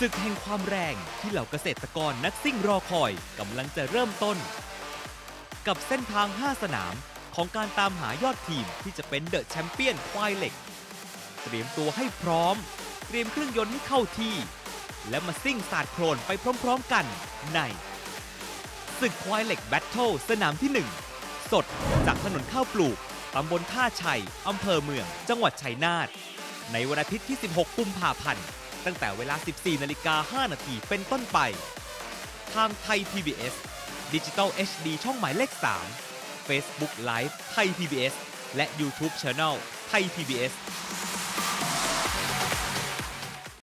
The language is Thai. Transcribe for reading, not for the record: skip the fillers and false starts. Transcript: ศึกแห่งความแรงที่เหล่าเกษตรกรนักซิ่งรอคอยกำลังจะเริ่มต้นกับเส้นทาง5สนามของการตามหายอดทีมที่จะเป็นเดอะแชมเปี้ยนควายเหล็กเตรียมตัวให้พร้อมเตรียมเครื่องยนต์ให้เข้าที่และมาซิ่งสาดโคลนไปพร้อมๆกันในศึกควายเหล็กแบทเทิลสนามที่1สดจากถนนข้าวปลูกตำบลท่าชัยอำเภอเมืองจังหวัดชัยนาทในวันอาทิตย์ที่16กุมภาพันธ์ตั้งแต่เวลา 14:05 น.เป็นต้นไปทาง Thai PBS Digital HD ช่องหมายเลข 3 Facebook Live Thai PBS และ YouTube Channel Thai PBS